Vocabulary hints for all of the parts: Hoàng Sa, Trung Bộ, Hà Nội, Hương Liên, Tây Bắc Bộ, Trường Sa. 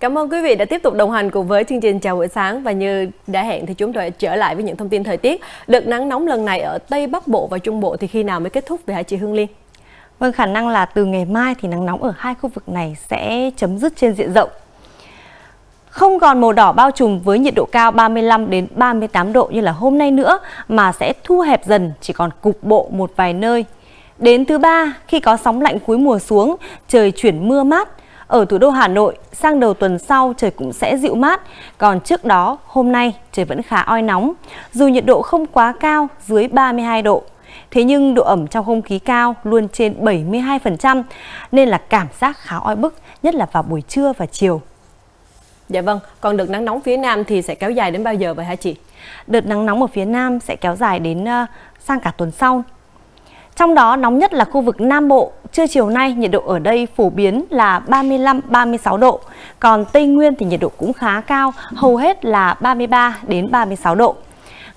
Cảm ơn quý vị đã tiếp tục đồng hành cùng với chương trình Chào buổi sáng, và như đã hẹn thì chúng tôi trở lại với những thông tin thời tiết. Đợt nắng nóng lần này ở Tây Bắc Bộ và Trung Bộ thì khi nào mới kết thúc vậy hả chị Hương Liên? Vâng, khả năng là từ ngày mai thì nắng nóng ở hai khu vực này sẽ chấm dứt trên diện rộng. Không còn màu đỏ bao trùm với nhiệt độ cao 35 đến 38 độ như là hôm nay nữa, mà sẽ thu hẹp dần, chỉ còn cục bộ một vài nơi. Đến thứ ba, khi có sóng lạnh cuối mùa xuống, trời chuyển mưa mát. Ở thủ đô Hà Nội, sang đầu tuần sau trời cũng sẽ dịu mát, còn trước đó hôm nay trời vẫn khá oi nóng, dù nhiệt độ không quá cao dưới 32 độ. Thế nhưng độ ẩm trong không khí cao luôn trên 72% nên là cảm giác khá oi bức, nhất là vào buổi trưa và chiều. Dạ vâng, còn đợt nắng nóng phía Nam thì sẽ kéo dài đến bao giờ vậy hả chị? Đợt nắng nóng ở phía Nam sẽ kéo dài đến sang cả tuần sau. Trong đó nóng nhất là khu vực Nam Bộ, trưa chiều nay nhiệt độ ở đây phổ biến là 35-36 độ, còn Tây Nguyên thì nhiệt độ cũng khá cao, hầu hết là 33 đến 36 độ.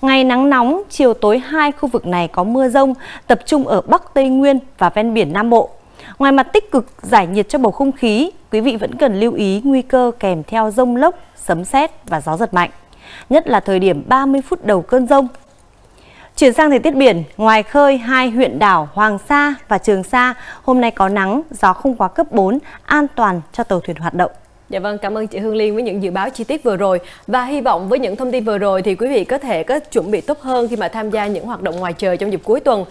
Ngày nắng nóng, chiều tối hai khu vực này có mưa rông, tập trung ở Bắc Tây Nguyên và ven biển Nam Bộ. Ngoài mặt tích cực giải nhiệt cho bầu không khí, quý vị vẫn cần lưu ý nguy cơ kèm theo rông lốc, sấm sét và gió giật mạnh, nhất là thời điểm 30 phút đầu cơn rông. Chuyển sang thời tiết biển, ngoài khơi hai huyện đảo Hoàng Sa và Trường Sa hôm nay có nắng, gió không quá cấp 4, an toàn cho tàu thuyền hoạt động. Dạ vâng, cảm ơn chị Hương Liên với những dự báo chi tiết vừa rồi, và hy vọng với những thông tin vừa rồi thì quý vị có thể có chuẩn bị tốt hơn khi mà tham gia những hoạt động ngoài trời trong dịp cuối tuần.